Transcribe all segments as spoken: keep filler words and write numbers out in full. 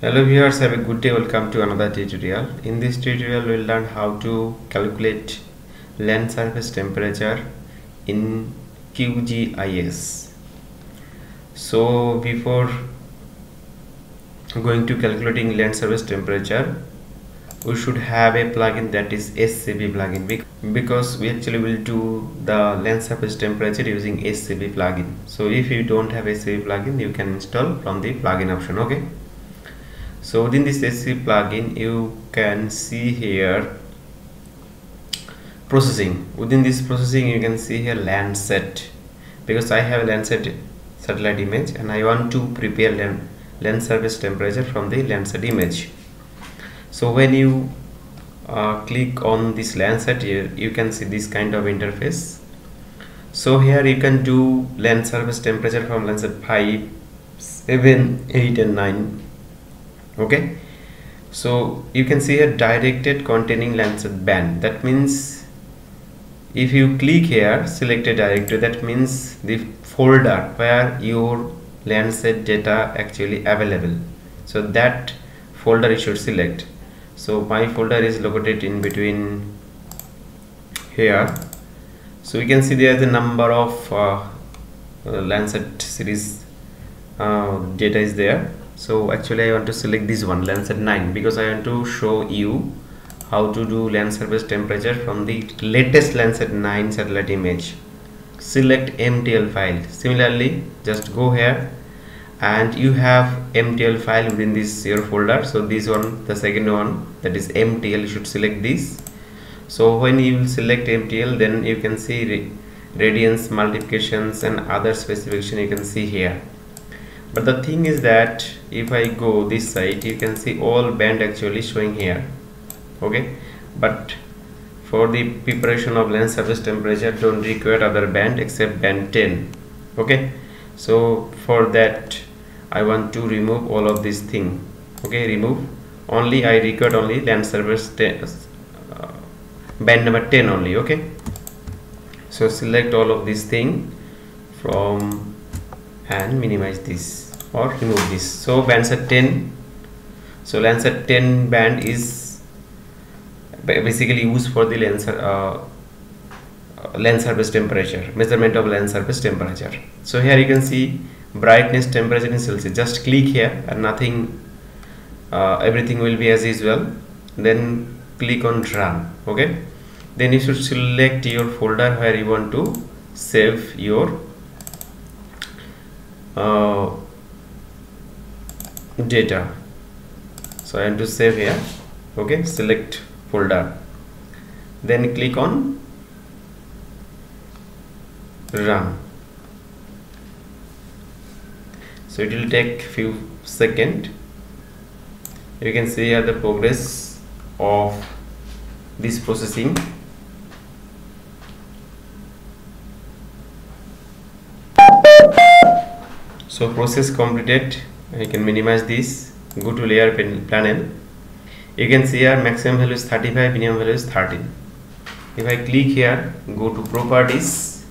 Hello viewers, have a good day. Welcome to another tutorial. In this tutorial we will learn how to calculate land surface temperature in Q G I S. So before going to calculating land surface temperature, we should have a plugin that is S C B plugin, because we actually will do the land surface temperature using S C B plugin. So if you don't have S C B plugin, you can install from the plugin option. Okay. So within this S C B plugin, you can see here processing. Within this processing, you can see here Landsat, because I have a Landsat satellite image and I want to prepare land, land surface temperature from the Landsat image. So when you uh, click on this Landsat here, you can see this kind of interface. So here you can do land surface temperature from Landsat five, seven, eight and nine. Okay, so you can see here directed containing Landsat band. That means if you click here, select a directory, that means the folder where your Landsat data actually available. So that folder you should select. So my folder is located in between here. So you can see there is a number of uh, Landsat series uh, data is there. So actually I want to select this one, Landsat nine, because I want to show you how to do land surface temperature from the latest Landsat nine satellite image. Select M T L file. Similarly, just go here and you have M T L file within this your folder. So this one, the second one, that is M T L, you should select this. So when you will select M T L, then you can see re radiance, multiplications and other specification you can see here. But the thing is that if I go this side, you can see all band actually showing here. Okay, but for the preparation of land surface temperature, don't require other band except band ten. Okay, so for that I want to remove all of this thing. Okay, remove only, I require only land surface uh, band number ten only. Okay, so select all of this thing from and minimize this or remove this. So Landsat ten, so Landsat ten band is basically used for the land, uh, land surface temperature, measurement of land surface temperature. So here you can see brightness, temperature in Celsius. Just click here and nothing, uh, everything will be as usual. Then click on run. Okay, then you should select your folder where you want to save your Uh, data. So I have to save here. Okay, select folder, then click on run. So it will take few seconds. You can see here the progress of this processing. So process completed. I can minimize this, go to layer panel. You can see here maximum value is thirty-five, minimum value is thirteen. If I click here, go to properties,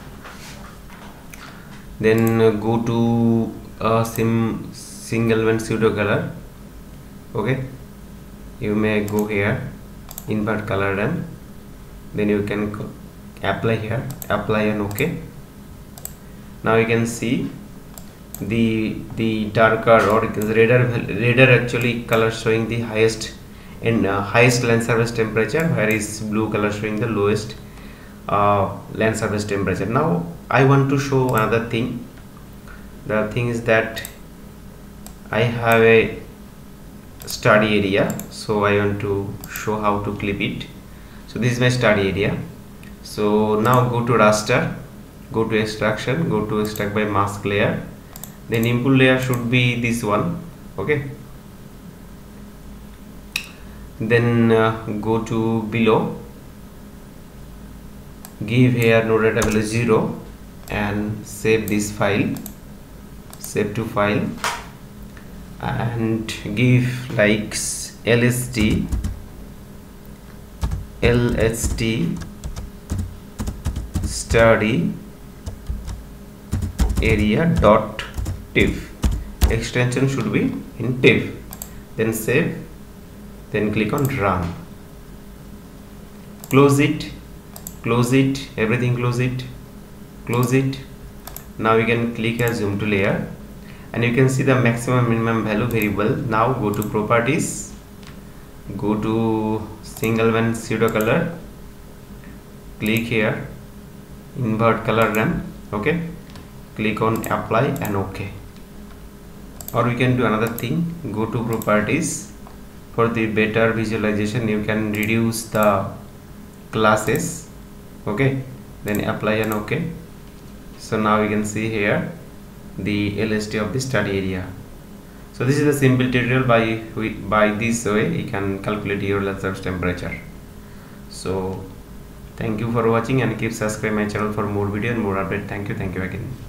then go to uh, sim single band pseudo color. Okay, you may go here, invert color ramp, then you can apply here, apply and okay. Now you can see the the darker or redder redder actually color showing the highest and uh, highest land surface temperature, whereas blue color showing the lowest uh, land surface temperature. Now I want to show another thing. The thing is that I have a study area, so I want to show how to clip it. So this is my study area. So now go to raster, go to extraction, go to extract by mask layer. Then input layer should be this one. Okay, then uh, go to below, give here node data value zero and save this file, save to file, and give likes L S T L S T study area dot T I F. Extension should be in T I F. then save, then click on run. Close it, close it, everything close it, close it. Now you can click here zoom to layer and you can see the maximum minimum value variable. Now go to properties, go to single one pseudo color, click here invert color run, okay, click on apply and okay. Or we can do another thing, go to properties. For the better visualization you can reduce the classes, okay, then apply and okay. So now you can see here the L S T of the study area. So this is a simple tutorial. By by this way you can calculate your Landsat temperature. So thank you for watching and keep subscribing my channel for more video and more update. Thank you, thank you again.